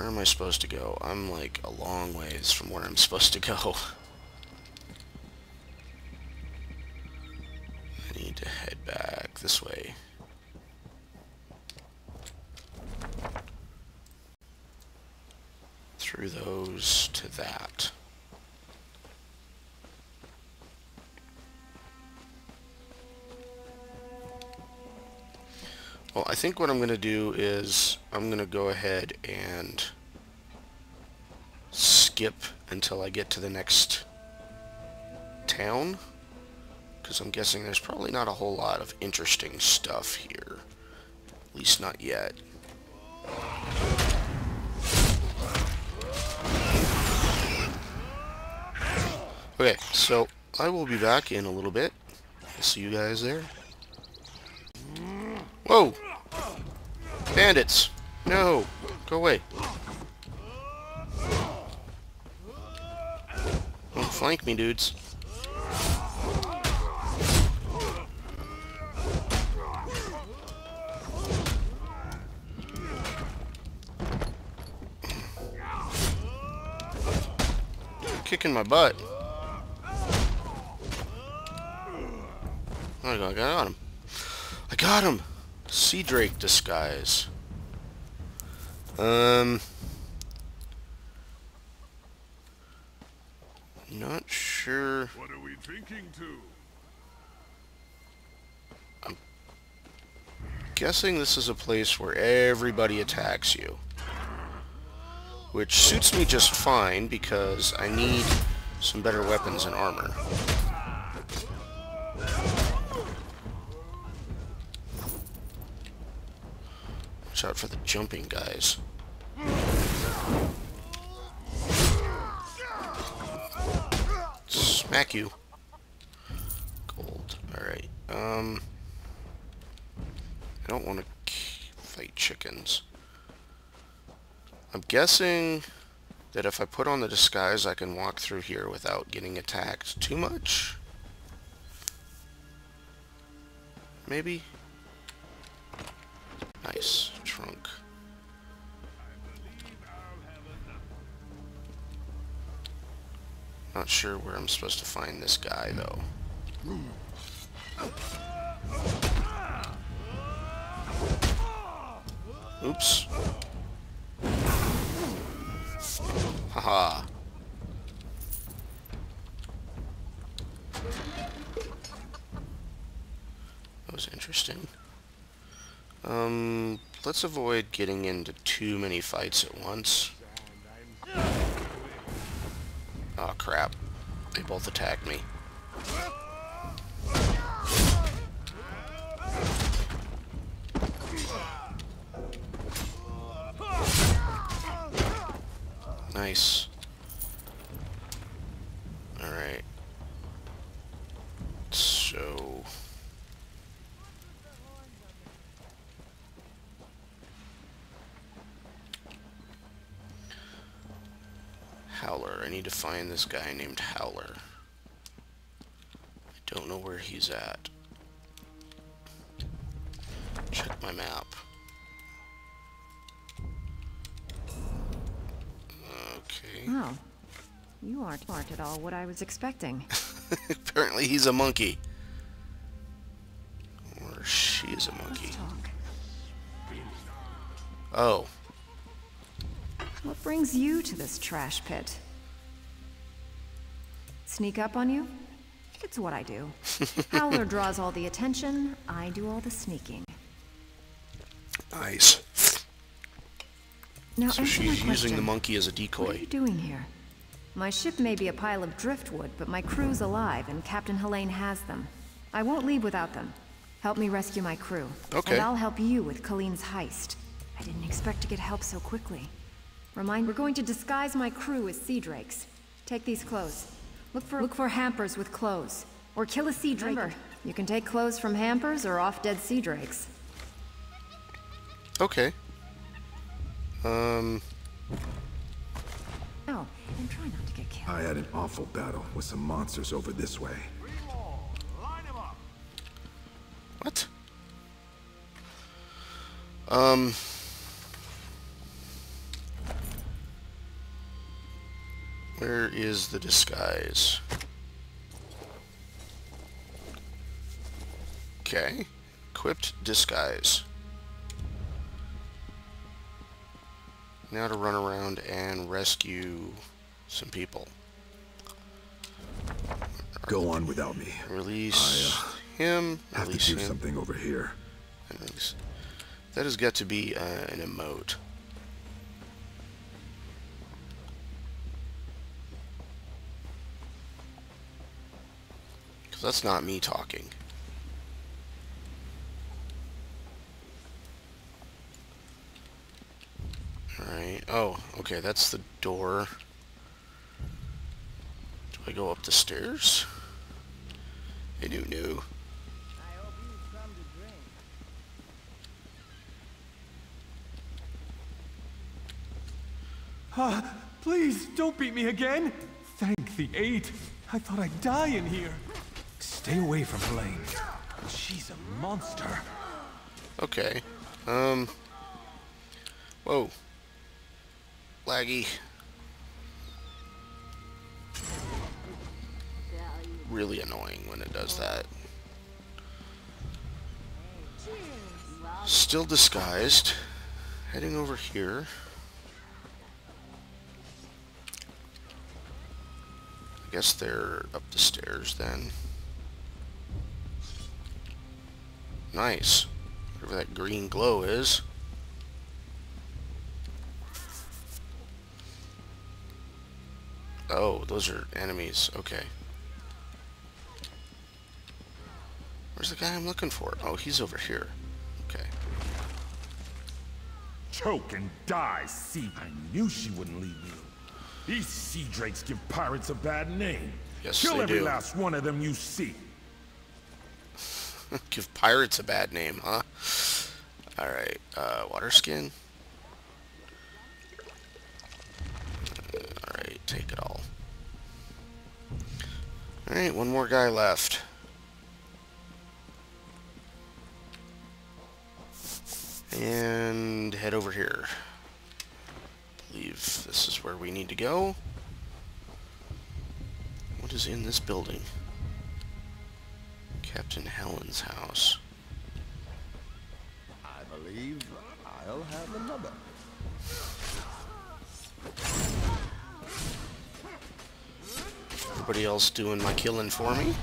Where am I supposed to go? I'm like a long ways from where I'm supposed to go. I need to head back this way. Through those to that. Well, I think what I'm going to do is I'm going to go ahead and skip until I get to the next town, because I'm guessing there's probably not a whole lot of interesting stuff here, at least not yet. Okay, so I will be back in a little bit. I'll see you guys there. Whoa! Bandits! No! Go away! Don't flank me, dudes. You're kicking my butt. Oh my God, I got him. I got him! Sea Drake disguise. Not sure. What are we thinking to? I'm guessing this is a place where everybody attacks you, which suits me just fine because I need some better weapons and armor. Out for the jumping guys. Smack you. Gold. Alright. I don't want to fight chickens. I'm guessing that if I put on the disguise, I can walk through here without getting attacked too much? Maybe? Nice. Trunk. Not sure where I'm supposed to find this guy, though. Oops. Haha. That was interesting. Let's avoid getting into too many fights at once. Oh crap. They both attacked me. Nice. Alright. So... Howler. I need to find this guy named Howler. I don't know where he's at. Check my map. Okay. Oh. You aren't at all what I was expecting. Apparently he's a monkey. Or she is a monkey. Oh. What brings you to this trash pit? Sneak up on you? It's what I do. Howler draws all the attention, I do all the sneaking. Nice. Now, so she's using the monkey as a decoy. What are you doing here? My ship may be a pile of driftwood, but my crew's alive and Captain Helaine has them. I won't leave without them. Help me rescue my crew. Okay. And I'll help you with Colleen's heist. I didn't expect to get help so quickly. We're going to disguise my crew as sea drakes. Take these clothes. Look for hampers with clothes, or kill a sea drake. Remember, you can take clothes from hampers or off dead sea drakes. Okay. Oh, and try not to get killed. I had an awful battle with some monsters over this way. Line them up. What? Where is the disguise? Okay. Equipped disguise. Now to run around and rescue some people. Go on without me. Release him. Have to do something over here. That has got to be an emote. Because that's not me talking. Alright. Oh, okay. That's the door. Do I go up the stairs? I do know. Please, don't beat me again! Thank the eight! I thought I'd die in here! Stay away from Helaine. She's a monster! Okay. Whoa. Laggy. Really annoying when it does that. Still disguised. Heading over here. I guess they're up the stairs then. Nice. Whatever that green glow is. Oh, those are enemies. Okay. Where's the guy I'm looking for? Oh, he's over here. Okay. Choke and die, see. I knew she wouldn't leave me. These sea drakes give pirates a bad name. Yes, kill every last one of them you see. Give pirates a bad name, huh? Alright, water skin. Alright, take it all. Alright, one more guy left. And head over here. I believe this is where we need to go. What is in this building? Captain Helen's house. I believe I'll have another. Everybody else doing my killing for me?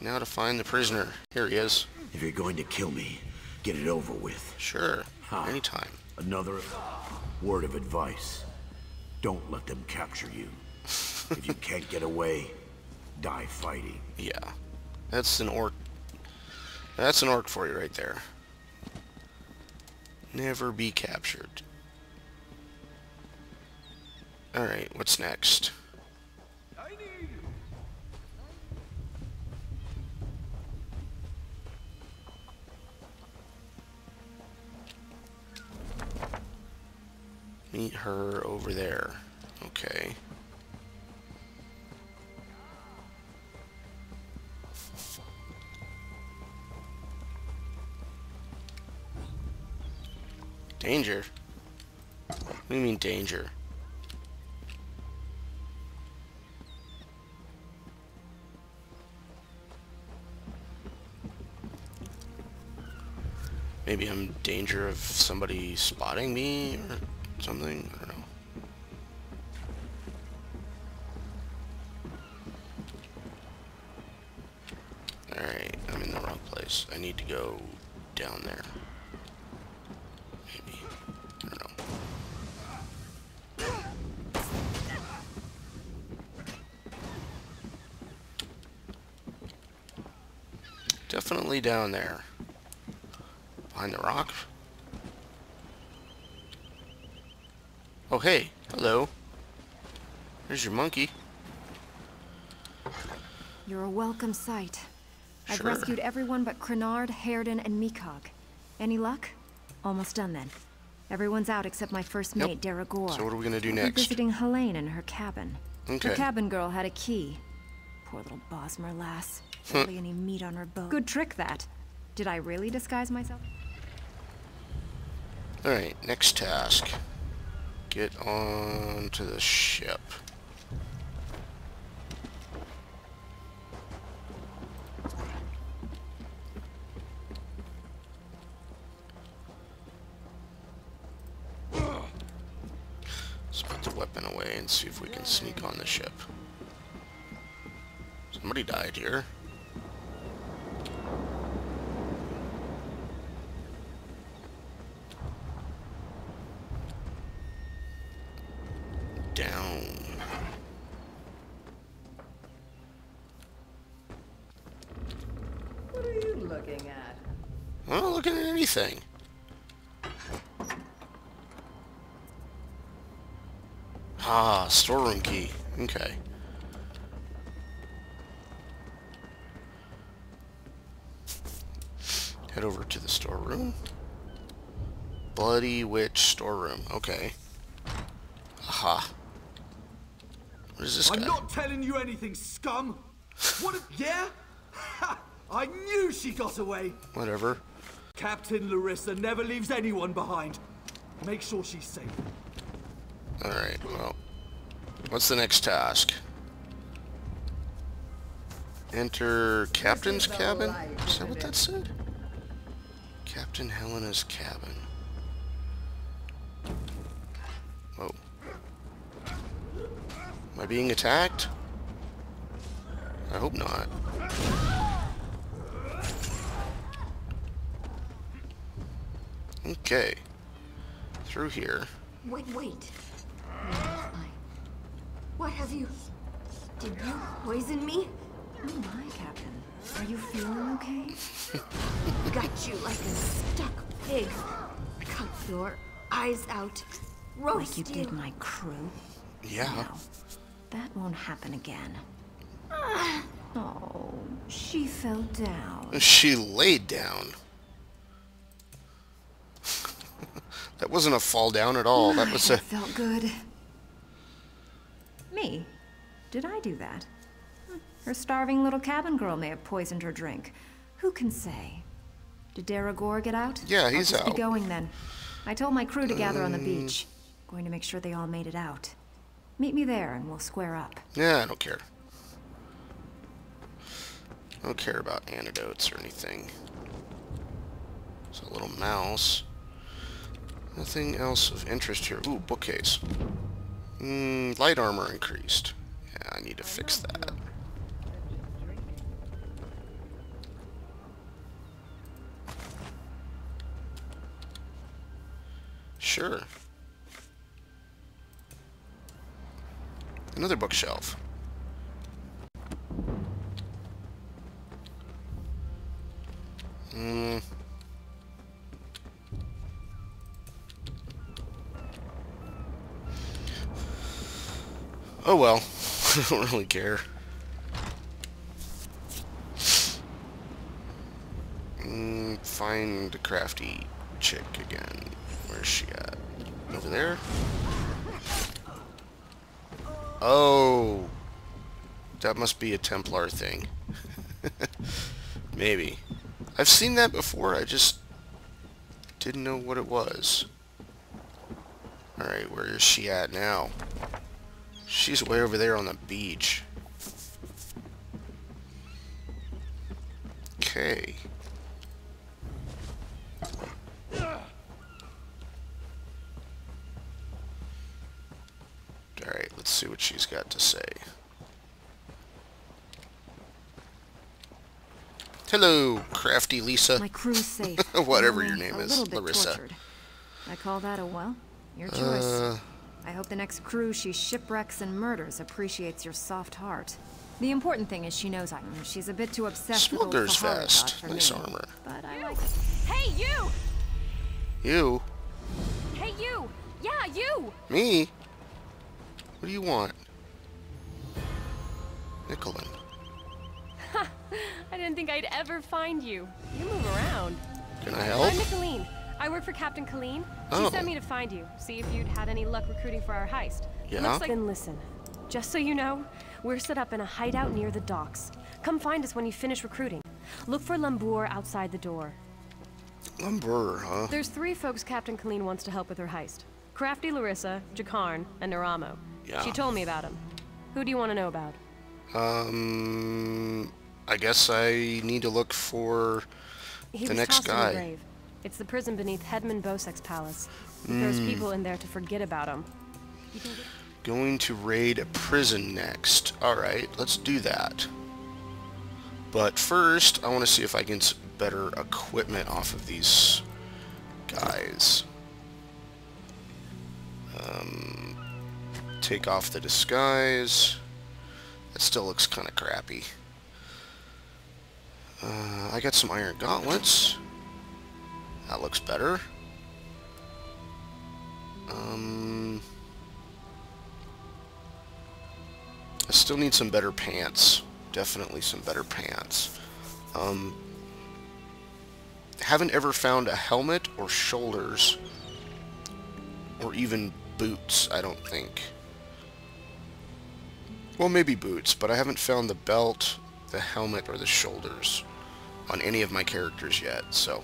Now to find the prisoner. Here he is. If you're going to kill me, get it over with. Sure. Anytime. Another word of advice. Don't let them capture you. If you can't get away, die fighting. Yeah. That's an orc. That's an orc for you right there. Never be captured. Alright, what's next? Meet her over there. Okay. Danger? What do you mean danger? Maybe I'm in danger of somebody spotting me or something? I don't know. Alright, I'm in the wrong place. I need to go down there. Maybe. I don't know. Definitely down there. Behind the rock? Oh, hey. Hello. There's your monkey. You're a welcome sight. Sure. I've rescued everyone but Crenard, Hairden, and Meekog. Any luck? Almost done then. Everyone's out except my first mate, Deragore. So what are we gonna do next? We're visiting Helaine in her cabin. Okay. Her cabin girl had a key. Poor little Bosmer lass. Barely any meat on her bone. Good trick, that. Did I really disguise myself? Alright, next task. get on to the ship. Let's put the weapon away and see if we can sneak on the ship. Somebody died here. Thing. Ah, storeroom key. Okay. Head over to the storeroom. Bloody Witch storeroom. Okay. Aha. What is this guy? I'm not telling you anything, scum. What a... Yeah? I knew she got away. Whatever. Captain Lerisa never leaves anyone behind. Make sure she's safe. Alright, well. What's the next task? Enter Captain's Cabin? Is that what that said? Captain Helena's Cabin. Whoa. Am I being attacked? I hope not. Okay. Through here. Wait. What have you... Did you poison me? Oh my, Captain. Are you feeling okay? Got you like a stuck pig. Cut your eyes out. Roast you. Like you did my crew? Yeah. No, that won't happen again. Oh, she fell down. She laid down. That wasn't a fall down at all. That was a... It felt good. Me? Did I do that? Her starving little cabin girl may have poisoned her drink. Who can say? Did Deragore get out? Yeah, he's out. I'll just be going then. I told my crew to gather on the beach. Going to make sure they all made it out. Meet me there and we'll square up. Yeah, I don't care. I don't care about antidotes or anything. It's a little mouse. Nothing else of interest here. Ooh, bookcase. Light armor increased. Yeah, I need to fix that. Sure. Another bookshelf. Oh well, I don't really care. Find the crafty chick again. Where's she at? Over there? Oh! That must be a Templar thing. Maybe. I've seen that before, I just didn't know what it was. Alright, where is she at now? She's way over there on the beach. Okay. Alright, let's see what she's got to say. Hello, crafty Lisa. My crew's safe. Whatever your name is, Lerisa. Tortured. I call that a well? Your choice. I hope the next crew she shipwrecks and murders appreciates your soft heart. The important thing is she knows she's a bit too obsessed. Smuggler's vest, nice armor. But I like it. Hey you! You? Hey you! Yeah, you! Me? What do you want? Nicolene. Ha! I didn't think I'd ever find you. You move around. Can I help? I'm Nicolene. I work for Captain Colleen. Oh. She sent me to find you, see if you'd had any luck recruiting for our heist. Yeah. Looks like... Then listen, just so you know, we're set up in a hideout near the docks. Come find us when you finish recruiting. Look for Lumburr outside the door. Lumburr, huh? There's 3 folks Captain Colleen wants to help with her heist. Crafty Lerisa, Jakarn, and Naramo. Yeah. She told me about him. Who do you want to know about? I guess I need to look for the next guy. He was tossed in the grave. It's the prison beneath Hedman Bosex Palace. There's people in there to forget about him. Going to raid a prison next. Alright, let's do that. But first, I want to see if I can get better equipment off of these guys. Take off the disguise. That still looks kind of crappy. I got some iron gauntlets. That looks better. I still need some better pants. Definitely some better pants. Haven't ever found a helmet or shoulders or even boots, I don't think. Well, maybe boots, but I haven't found the belt, the helmet, or the shoulders on any of my characters yet. So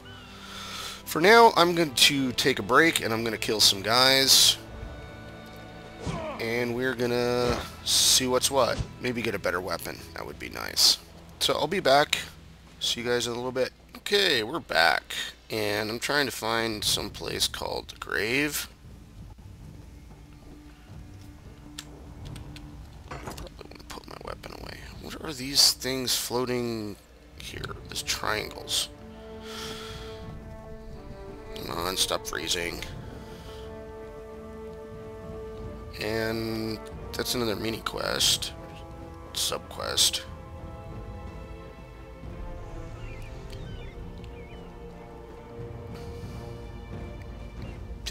for now, I'm going to take a break, and I'm going to kill some guys. And we're going to see what's what. Maybe get a better weapon. That would be nice. So I'll be back. See you guys in a little bit. Okay, we're back. And I'm trying to find some place called the Grave. I'm going to put my weapon away. What are these things floating here? These triangles. Come on, stop freezing. And that's another mini quest, subquest.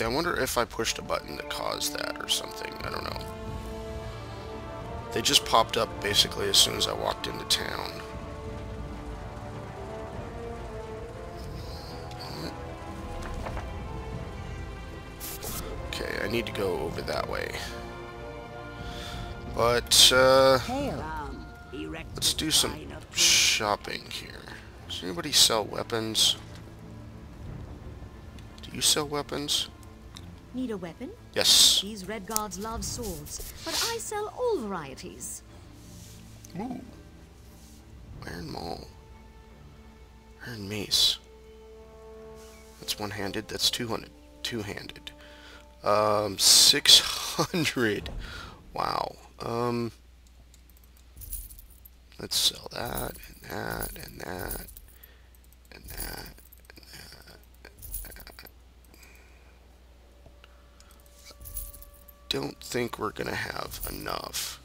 I wonder if I pushed a button that caused that or something. I don't know. They just popped up basically as soon as I walked into town. Okay, I need to go over that way. But, let's do some shopping here. Does anybody sell weapons? Do you sell weapons? Need a weapon? Yes. These red guards love swords, but I sell all varieties. Ooh. Iron maul. Iron mace. That's one-handed, that's two-handed. 600. Wow. Let's sell that, and that, and that, and that, and that, and that. Don't think we're gonna have enough.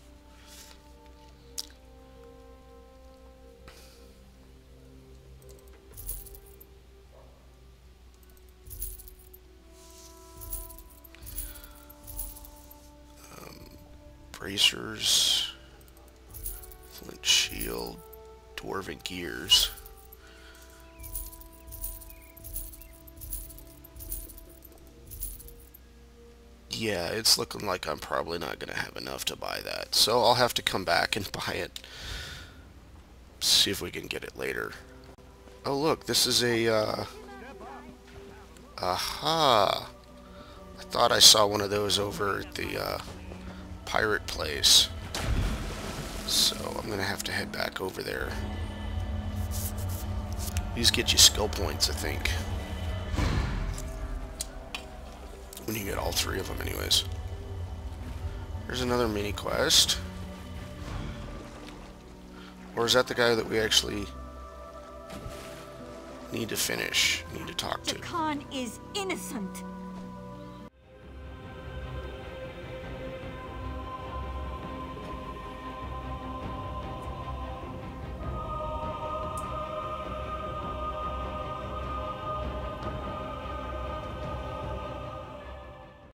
Bracers, flint shield, dwarven gears. Yeah, it's looking like I'm probably not going to have enough to buy that. So I'll have to come back and buy it. See if we can get it later. Oh look, this is a... Aha! I thought I saw one of those over at the... pirate place. So I'm gonna have to head back over there. These get you skill points, I think. When you get all three of them anyways. There's another mini quest. Or is that the guy that we actually need to finish? Need to talk to? Khan is innocent.